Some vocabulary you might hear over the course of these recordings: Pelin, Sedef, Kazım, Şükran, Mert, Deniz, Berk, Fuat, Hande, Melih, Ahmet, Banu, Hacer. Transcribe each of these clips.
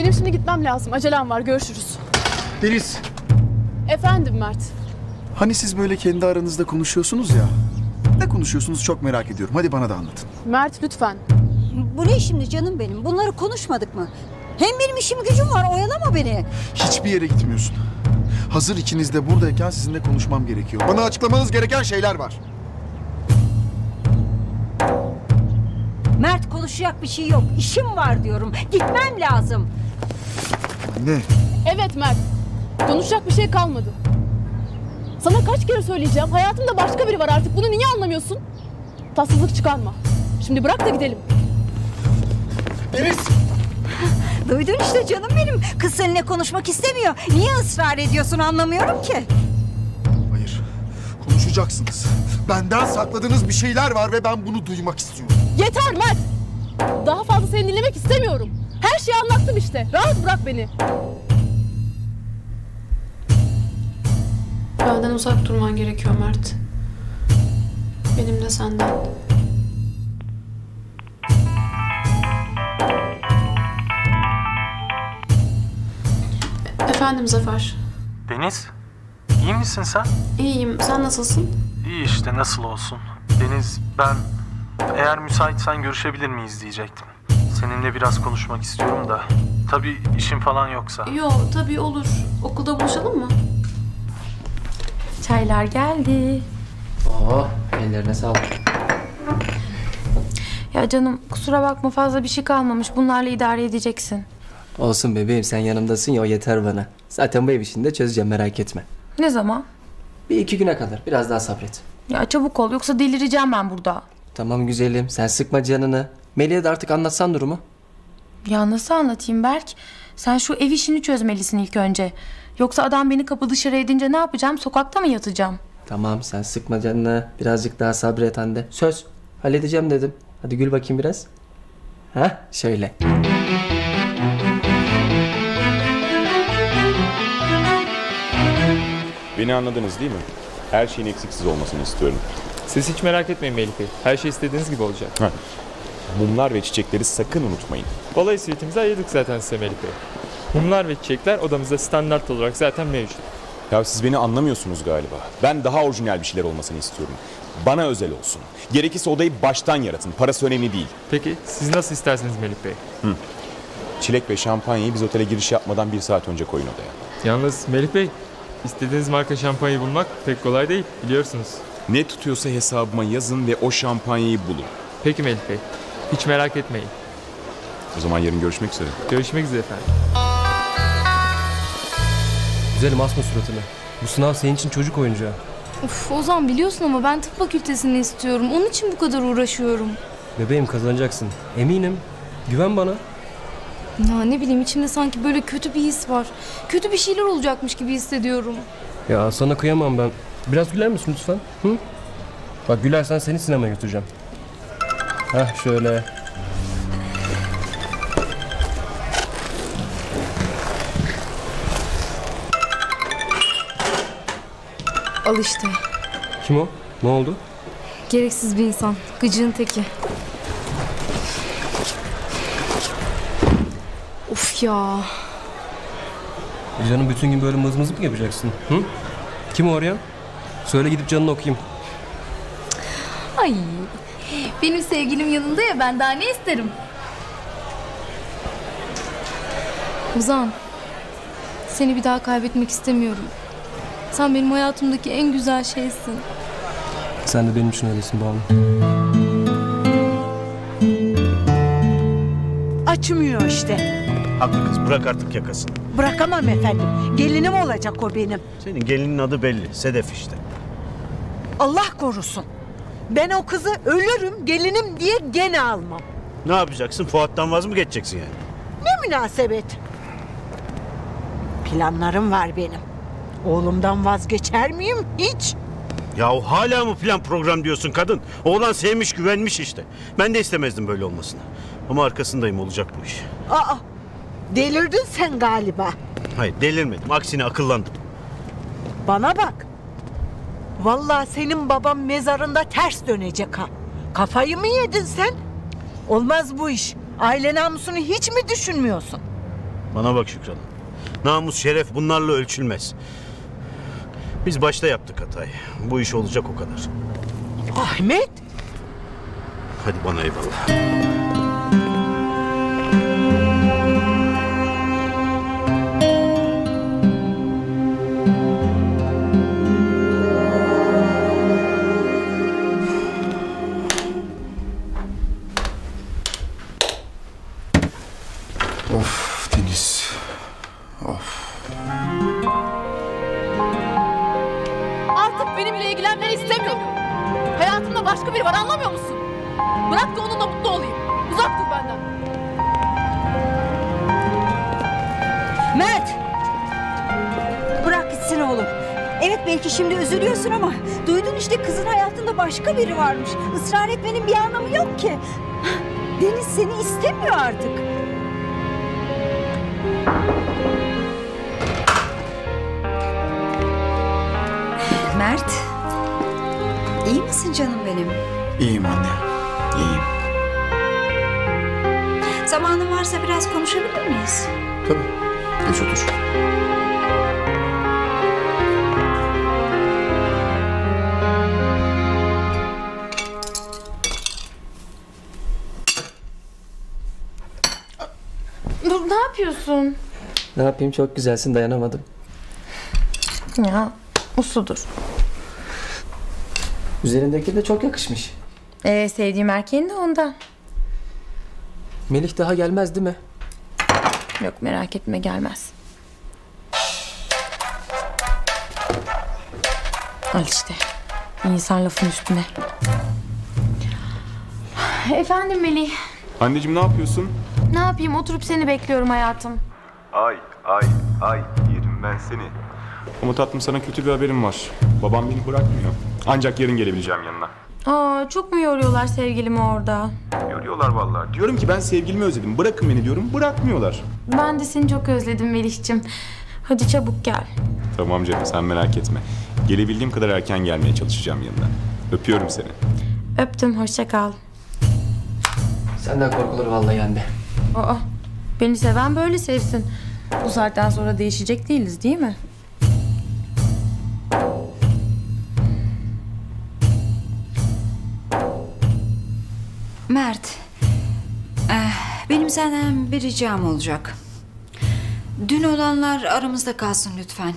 Benim şimdi gitmem lazım. Acelem var. Görüşürüz. Deniz. Efendim Mert. Hani siz böyle kendi aranızda konuşuyorsunuz ya. Ne konuşuyorsunuz çok merak ediyorum. Hadi bana da anlatın. Mert lütfen. Bu ne şimdi canım benim? Bunları konuşmadık mı? Hem benim işim gücüm var. Oyalama beni. Hiçbir yere gitmiyorsun. Hazır ikiniz de buradayken sizinle konuşmam gerekiyor. Bana açıklamanız gereken şeyler var. Mert konuşacak bir şey yok. İşim var diyorum. Gitmem lazım. Anne. Evet Mert. Konuşacak bir şey kalmadı. Sana kaç kere söyleyeceğim. Hayatımda başka biri var artık. Bunu niye anlamıyorsun? Tatsızlık çıkarma. Şimdi bırak da gidelim. Deniz. Duydun işte canım benim. Kız seninle konuşmak istemiyor. Niye ısrar ediyorsun anlamıyorum ki. Hayır. Konuşacaksınız. Benden sakladığınız bir şeyler var ve ben bunu duymak istiyorum. Yeter Mert. Daha fazla seni dinlemek istemiyorum. Her şeyi anlattım işte. Rahat bırak beni. Benden uzak durman gerekiyor Mert. Benim de senden. Efendim Zafer. Deniz, iyi misin sen? İyiyim. Sen nasılsın? İyi işte, nasıl olsun. Deniz, ben eğer müsaitsen görüşebilir miyiz diyecektim. Seninle biraz konuşmak istiyorum da. Tabii işin falan yoksa. Yo, tabii olur. Okulda buluşalım mı? Çaylar geldi. Oo, ellerine sağlık. Ya canım, kusura bakma fazla bir şey kalmamış. Bunlarla idare edeceksin. Olsun bebeğim, sen yanımdasın ya, o yeter bana. Zaten bu ev işini de çözeceğim, merak etme. Ne zaman? 1-2 güne kadar, biraz daha sabret. Ya çabuk ol, yoksa delireceğim ben burada. Tamam güzelim, sen sıkma canını. Melih'e de artık anlatsan durumu. Ya nasıl anlatayım Berk? Sen şu ev işini çözmelisin ilk önce. Yoksa adam beni kapı dışarı edince ne yapacağım? Sokakta mı yatacağım? Tamam, sen sıkma canını. Birazcık daha sabret Hande. Söz, halledeceğim dedim. Hadi gül bakayım biraz. Ha, şöyle. Beni anladınız değil mi? Her şeyin eksiksiz olmasını istiyorum. Siz hiç merak etmeyin Melih Bey. Her şey istediğiniz gibi olacak. Heh. Mumlar ve çiçekleri sakın unutmayın. Balayı sweetimizi ayırdık zaten size Melih Bey. Mumlar ve çiçekler odamızda standart olarak zaten mevcut. Ya siz beni anlamıyorsunuz galiba. Ben daha orijinal bir şeyler olmasını istiyorum. Bana özel olsun. Gerekirse odayı baştan yaratın. Parası önemli değil. Peki siz nasıl istersiniz Melih Bey? Hı. Çilek ve şampanyayı biz otele giriş yapmadan 1 saat önce koyun odaya. Yalnız Melih Bey, istediğiniz marka şampanyayı bulmak pek kolay değil, biliyorsunuz. Ne tutuyorsa hesabıma yazın ve o şampanyayı bulun. Peki Melih Bey, hiç merak etmeyin. O zaman yarın görüşmek üzere. Görüşmek üzere efendim. Güzelim, asma suratını. Bu sınav senin için çocuk oyuncağı. Of Ozan, biliyorsun ama ben tıp fakültesini istiyorum. Onun için bu kadar uğraşıyorum. Bebeğim, kazanacaksın. Eminim. Güven bana. Ya ne bileyim, içimde sanki böyle kötü bir his var. Kötü bir şeyler olacakmış gibi hissediyorum. Ya sana kıyamam ben. Biraz güler misin lütfen? Hı? Bak gülersen seni sinemaya götüreceğim. Hah şöyle. Al işte. Kim o? Ne oldu? Gereksiz bir insan. Gıcığın teki. Of ya. Canım bütün gün böyle mızmızlık mı yapacaksın? Hı? Kim o arayan? Söyle gidip canını okuyayım. Ay. Benim sevgilim yanında ya, ben daha ne isterim? Ozan. Seni bir daha kaybetmek istemiyorum. Sen benim hayatımdaki en güzel şeysin. Sen de benim için öylesin Banu. Açmıyor işte. Haklı kız, bırak artık yakasını. Bırakamam efendim. Gelinim olacak o benim. Senin gelinin adı belli. Sedef işte. Allah korusun. Ben o kızı ölürüm gelinim diye gene almam. Ne yapacaksın? Fuat'tan vaz mı geçeceksin yani? Ne münasebet. Planlarım var benim. Oğlumdan vazgeçer miyim hiç? Yahu hala mı plan program diyorsun kadın? Oğlan sevmiş, güvenmiş işte. Ben de istemezdim böyle olmasını. Ama arkasındayım, olacak bu iş. Aa, delirdin sen galiba. Hayır, delirmedim. Aksine akıllandım. Bana bak. Vallahi senin babam mezarında ters dönecek ha. Kafayı mı yedin sen? Olmaz bu iş. Aile namusunu hiç mi düşünmüyorsun? Bana bak Şükran. Namus, şeref bunlarla ölçülmez. Biz başta yaptık hatayı. Bu iş olacak o kadar. Ahmet! Hadi bana eyvallah. Başka biri varmış. Israr etmenin bir anlamı yok ki. Deniz seni istemiyor artık. Mert, iyi misin canım benim? İyiyim anne, iyiyim. Zamanın varsa biraz konuşabilir miyiz? Tabii, geç otur. Ne yapayım, çok güzelsin, dayanamadım. Ya usludur. Üzerindeki de çok yakışmış. Sevdiğim erkeğin de ondan. Melih daha gelmez değil mi? Yok, merak etme, gelmez. Al işte, insan lafın üstüne. Efendim Melih. Anneciğim ne yapıyorsun? Ne yapayım, oturup seni bekliyorum hayatım. Ay yerim ben seni. Ama tatlım, sana kötü bir haberim var. Babam beni bırakmıyor. Ancak yarın gelebileceğim yanına. Çok mu yoruyorlar sevgilimi orada? Yoruyorlar vallahi. Diyorum ki ben sevgilimi özledim. Bırakın beni diyorum. Bırakmıyorlar. Ben de seni çok özledim Melih'ciğim. Hadi çabuk gel. Tamam canım, sen merak etme. Gelebildiğim kadar erken gelmeye çalışacağım yanına. Öpüyorum seni. Öptüm, hoşça kal. Senden korkulur vallahi anne. Beni seven böyle sevsin. Bu saatten sonra değişecek değiliz, değil mi? Mert, benim senden bir ricam olacak. Dün olanlar aramızda kalsın lütfen.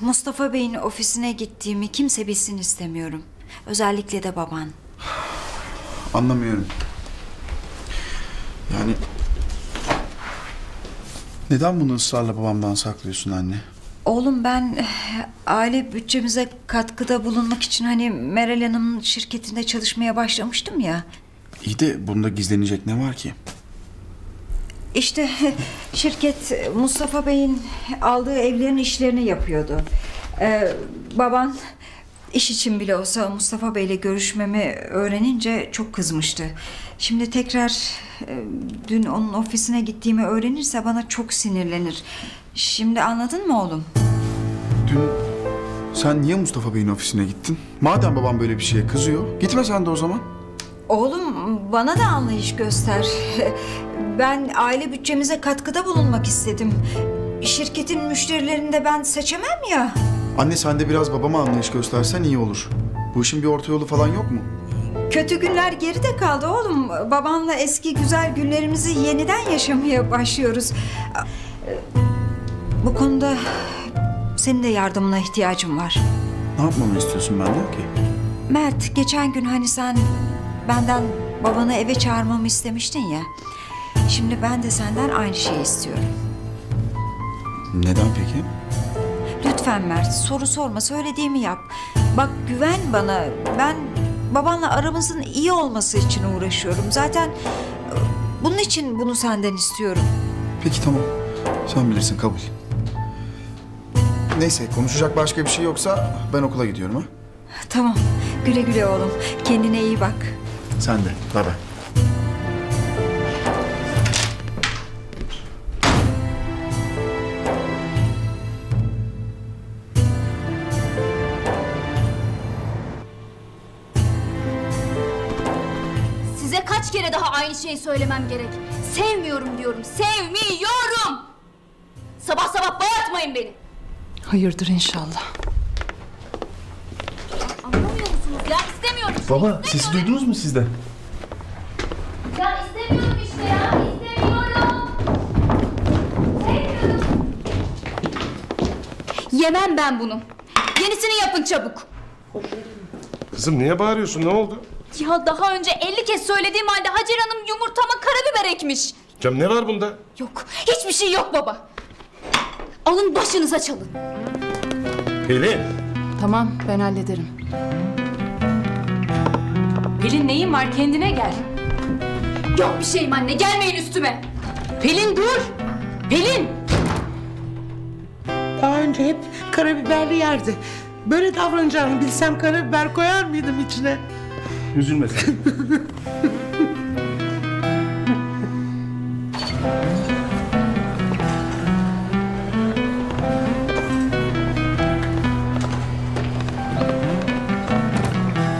Mustafa Bey'in ofisine gittiğimi kimse bilsin istemiyorum. Özellikle de baban. Anlamıyorum. Yani... Neden bunu ısrarla babamdan saklıyorsun anne? Oğlum, ben aile bütçemize katkıda bulunmak için hani Meral Hanım'ın şirketinde çalışmaya başlamıştım ya. İyi de bunda gizlenecek ne var ki? İşte şirket Mustafa Bey'in aldığı evlerin işlerini yapıyordu. Baban iş için bile olsa Mustafa Bey'le görüşmemi öğrenince çok kızmıştı. Şimdi tekrar dün onun ofisine gittiğimi öğrenirse bana çok sinirlenir. Şimdi anladın mı oğlum? Dün sen niye Mustafa Bey'in ofisine gittin? Madem babam böyle bir şeye kızıyor, gitme sen de o zaman. Oğlum, bana da anlayış göster. Ben aile bütçemize katkıda bulunmak istedim. Şirketin müşterilerini de ben seçemem ya. Anne, sen de biraz babama anlayış göstersen iyi olur. Bu işin bir orta yolu falan yok mu? Kötü günler geride kaldı oğlum. Babamla eski güzel günlerimizi yeniden yaşamaya başlıyoruz. Bu konuda senin de yardımına ihtiyacım var. Ne yapmamı istiyorsun benden ki? Mert, geçen gün hani sen benden babanı eve çağırmamı istemiştin ya. Şimdi ben de senden aynı şeyi istiyorum. Neden peki? Lütfen Mert, soru sorma, söylediğimi yap. Bak, güven bana. Ben babanla aramızın iyi olması için uğraşıyorum. Zaten bunun için bunu senden istiyorum. Peki tamam, sen bilirsin, kabul. Neyse, konuşacak başka bir şey yoksa ben okula gidiyorum ha. Tamam, güle güle oğlum. Kendine iyi bak. Sen de, bay bay. Daha aynı şeyi söylemem gerek. Sevmiyorum diyorum, sevmiyorum! Sabah sabah bağırtmayın beni! Hayırdır inşallah. Anlamıyor musunuz ya? İstemiyorum işte. Baba, sesi duydunuz mu sizden? Ya istemiyorum işte ya, istemiyorum! Sevmiyorum! Yemem ben bunu. Yenisini yapın çabuk. Kızım niye bağırıyorsun, ne oldu? Ya daha önce 50 kez söylediğim halde Hacer Hanım yumurtama karabiber ekmiş. Canım ne var bunda? Yok, hiçbir şey yok baba. Alın başınıza çalın. Pelin. Tamam, ben hallederim. Pelin neyin var, kendine gel. Yok bir şeyim anne, gelmeyin üstüme. Pelin dur. Pelin. Daha önce hep karabiberli yerdi. Böyle davranacağını bilsem karabiber koyar mıydım içine? Üzülme sen.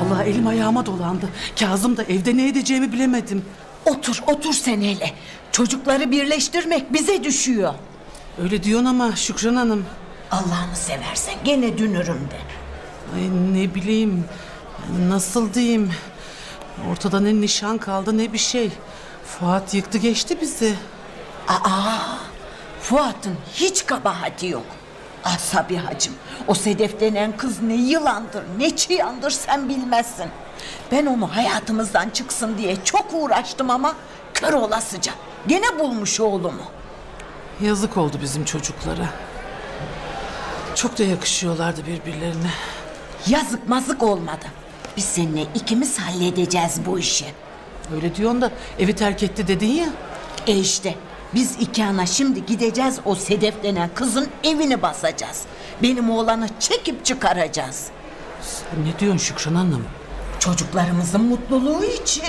Vallahi elim ayağıma dolandı. Kazım da evde ne edeceğimi bilemedim. Otur, otur sen hele. Çocukları birleştirmek bize düşüyor. Öyle diyorsun ama Şükran Hanım. Allah'ını seversen gene dün ürümde. Ay ne bileyim. Nasıl diyeyim? Ortada ne nişan kaldı ne bir şey. Fuat yıktı geçti bizi. Aa! Fuat'ın hiç kabahati yok. Ah Sabihacığım, o Sedef denen kız ne yılandır, ne çıyandır sen bilmezsin. Ben onu hayatımızdan çıksın diye çok uğraştım ama kör olasıca. Gene bulmuş oğlumu. Yazık oldu bizim çocuklara. Çok da yakışıyorlardı birbirlerine. Yazık mazık olmadı. Biz seninle ikimiz halledeceğiz bu işi. Öyle diyorsun da evi terk etti dedin ya. E işte biz iki ana şimdi gideceğiz o Sedef denen kızın evini basacağız. Benim oğlanı çekip çıkaracağız. Sen ne diyorsun Şükran Hanım? Çocuklarımızın mutluluğu için.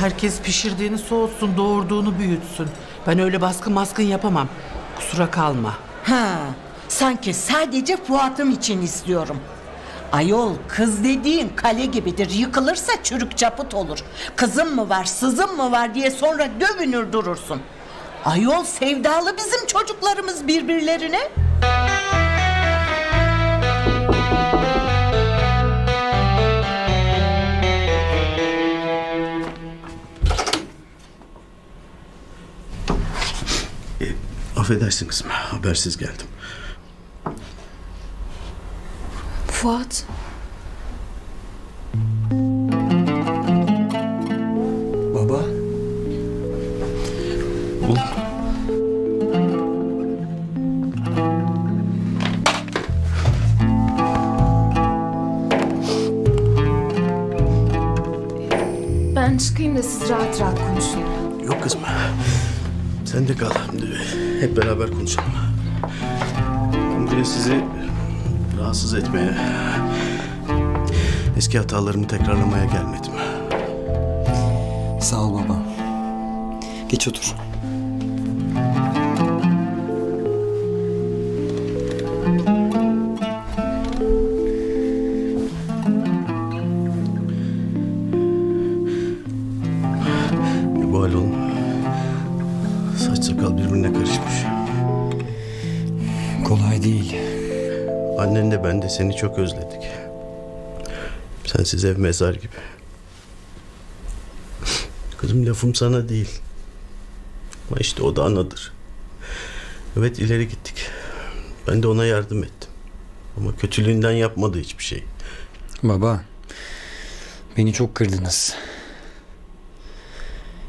Herkes pişirdiğini soğutsun, doğurduğunu büyütsün. Ben öyle baskın maskın yapamam. Kusura kalma. Ha. Sanki sadece Fuat'ım için istiyorum. Ayol kız dediğin kale gibidir. Yıkılırsa çürük çaput olur. Kızım mı var, sızım mı var diye sonra dövünür durursun. Ayol sevdalı bizim çocuklarımız birbirlerine. Affedersin kızım, habersiz geldim. Fuat. Baba. Oğlum. Ben çıkayım da siz rahat rahat konuşun. Yok kızım. Sen de kal. Hep beraber konuşalım. Bugün sizi rahatsız etmeye, eski hatalarımı tekrarlamaya gelmedim. Sağ ol baba. Geç otur. Mübal olun. Saç sakal birbirine karışmış. Kolay değil. Annen de ben de seni çok özledik. Sensiz ev mezar gibi. Kızım lafım sana değil. Ama işte o da anadır. Evet ileri gittik. Ben de ona yardım ettim. Ama kötülüğünden yapmadı hiçbir şey. Baba, beni çok kırdınız.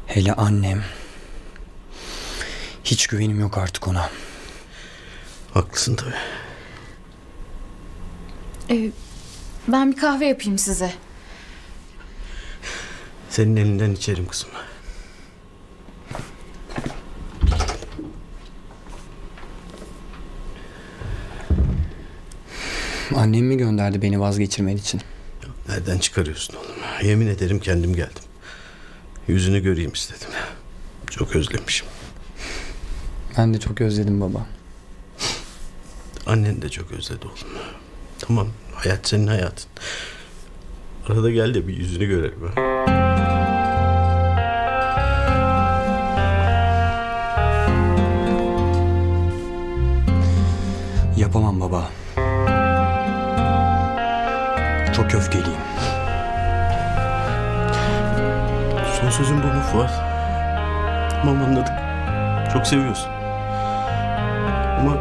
Hele annem. Hiç güvenim yok artık ona. Haklısın tabii. Ben bir kahve yapayım size. Senin elinden içerim kızım. Annem mi gönderdi beni vazgeçirmen için? Nereden çıkarıyorsun oğlum? Yemin ederim kendim geldim. Yüzünü göreyim istedim. Çok özlemişim. Ben de çok özledim baba. Annen de çok özledi oğlum. Tamam, hayat senin hayatın. Arada gel de bir yüzünü görelim. Yapamam baba. Çok öfkeliyim. Son sözün bu mu Fuat? Tamam, anladık. Çok seviyorsun. Ama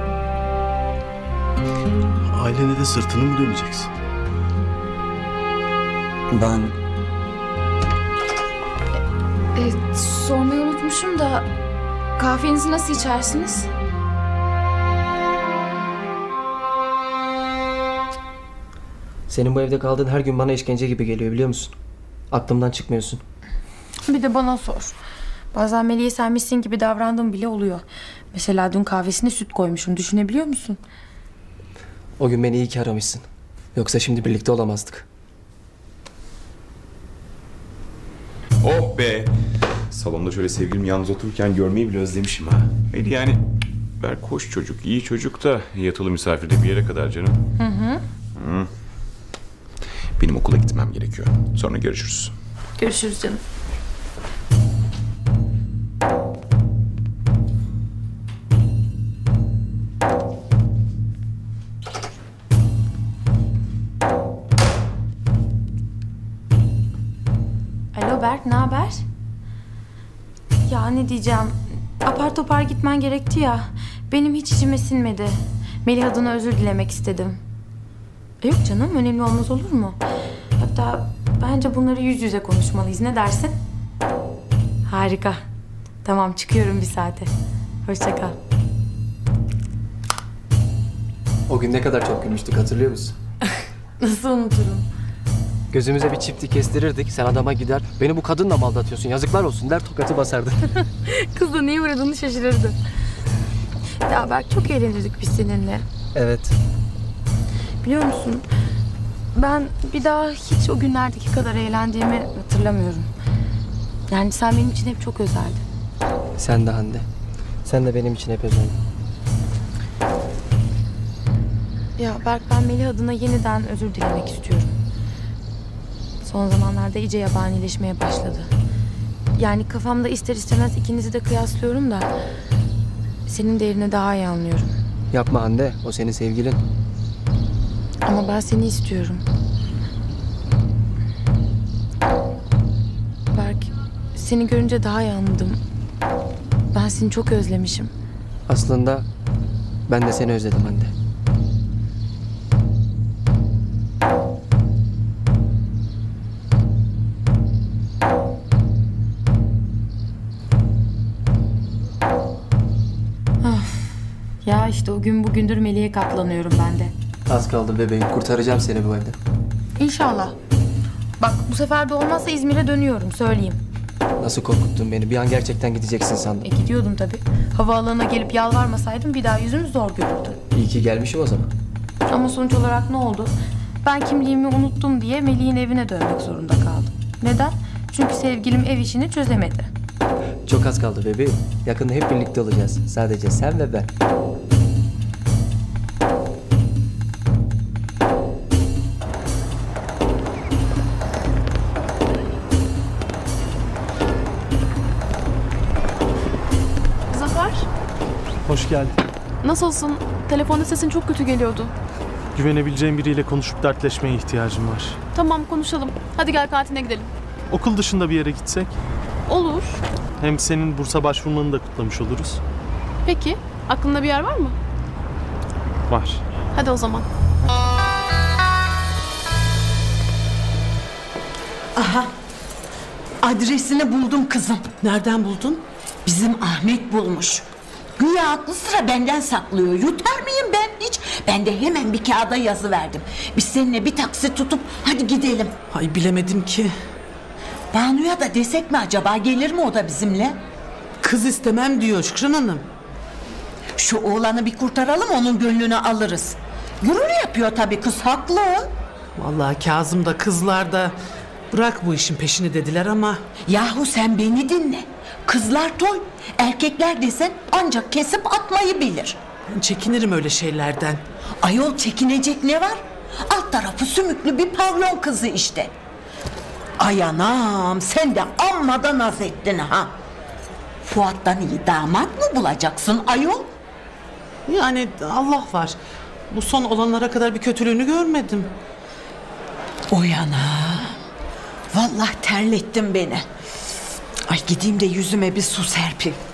ailene de sırtını mı döneceksin? Ben... sormayı unutmuşum da... Kahvenizi nasıl içersiniz? Senin bu evde kaldığın her gün bana işkence gibi geliyor, biliyor musun? Aklımdan çıkmıyorsun. Bir de bana sor. Bazen Melih'e senmişsin gibi davrandığım bile oluyor. Mesela dün kahvesine süt koymuşum, düşünebiliyor musun? O gün beni iyi ki aramışsın. Yoksa şimdi birlikte olamazdık. Oh be! Salonda şöyle sevgilim yalnız otururken görmeyi bile özlemişim ha. Melih yani Berk hoş çocuk, iyi çocuk da yatılı misafirde bir yere kadar canım. Hı hı. Hı. Benim okula gitmem gerekiyor. Sonra görüşürüz. Görüşürüz canım. Alo Berk, ne haber? Ya ne diyeceğim? Apar topar gitmen gerekti ya. Benim hiç içime sinmedi. Melih adına özür dilemek istedim. Yok canım, önemli olmaz, olur mu? Hatta bence bunları yüz yüze konuşmalıyız. Ne dersin? Harika. Tamam, çıkıyorum bir saate. Hoşça kal. O gün ne kadar çok gülmüştük, hatırlıyor musun? Nasıl unuturum? Gözümüze bir çipti kestirirdik, sen adama gider, beni bu kadınla mı aldatıyorsun, yazıklar olsun der, tokatı basardı. Kız da niye uğradığını şaşırırdı. Ya Berk, çok eğlenirdik biz seninle. Evet. Biliyor musun, ben bir daha hiç o günlerdeki kadar eğlendiğimi hatırlamıyorum. Yani sen benim için hep çok özeldin. Sen de Hande. Sen de benim için hep özeldin. Ya Berk, ben Melih adına yeniden özür dilemek istiyorum. Son zamanlarda iyice yabanileşmeye başladı. Yani kafamda ister istemez ikinizi de kıyaslıyorum da... ...senin değerini daha iyi anlıyorum. Yapma Hande, o senin sevgilin. Ama ben seni istiyorum. Berk, seni görünce daha iyi anladım. Ben seni çok özlemişim. Aslında ben de seni özledim Hande. Ya işte o gün bugündür Melih'e katlanıyorum ben de. Az kaldı bebeğim. Kurtaracağım seni bu evden. İnşallah. Bak bu sefer de olmazsa İzmir'e dönüyorum, söyleyeyim. Nasıl korkuttun beni. Bir an gerçekten gideceksin sandım. Gidiyordum tabii. Havaalanına gelip yalvarmasaydım bir daha yüzümü zor görürdü. İyi ki gelmişim o zaman. Ama sonuç olarak ne oldu? Ben kimliğimi unuttum diye Melih'in evine dönmek zorunda kaldım. Neden? Çünkü sevgilim ev işini çözemedi. Çok az kaldı bebeğim. Yakında hep birlikte olacağız. Sadece sen ve ben. Hoş geldin. Nasılsın? Telefonda sesin çok kötü geliyordu. Güvenebileceğim biriyle konuşup dertleşmeye ihtiyacım var. Tamam, konuşalım. Hadi gel kantine gidelim. Okul dışında bir yere gitsek? Olur. Hem senin bursa başvurmanı da kutlamış oluruz. Peki. Aklında bir yer var mı? Var. Hadi o zaman. Aha. Adresini buldum kızım. Nereden buldun? Bizim Ahmet bulmuş. Güya aklı sıra benden saklıyor. Yutar mıyım ben hiç? Ben de hemen bir kağıda yazı verdim. Biz seninle bir taksi tutup hadi gidelim. Ay bilemedim ki. Banu'ya da desek mi acaba? Gelir mi o da bizimle? Kız istemem diyor Şükran Hanım. Şu oğlanı bir kurtaralım, onun gönlünü alırız. Gurur yapıyor tabii, kız haklı. Vallahi Kazım da kızlar da bırak bu işin peşini dediler ama. Yahu sen beni dinle. Kızlar toy, erkekler desen ancak kesip atmayı bilir. Ben çekinirim öyle şeylerden. Ayol, çekinecek ne var? Alt tarafı sümüklü bir pavlon kızı işte. Ay anam, sen de amma da naz ettin ha. Fuat'tan iyi damat mı bulacaksın ayol? Yani Allah var. Bu son olanlara kadar bir kötülüğünü görmedim. O yana. Vallahi terlettin beni. Ay gideyim de yüzüme bir su serpeyim.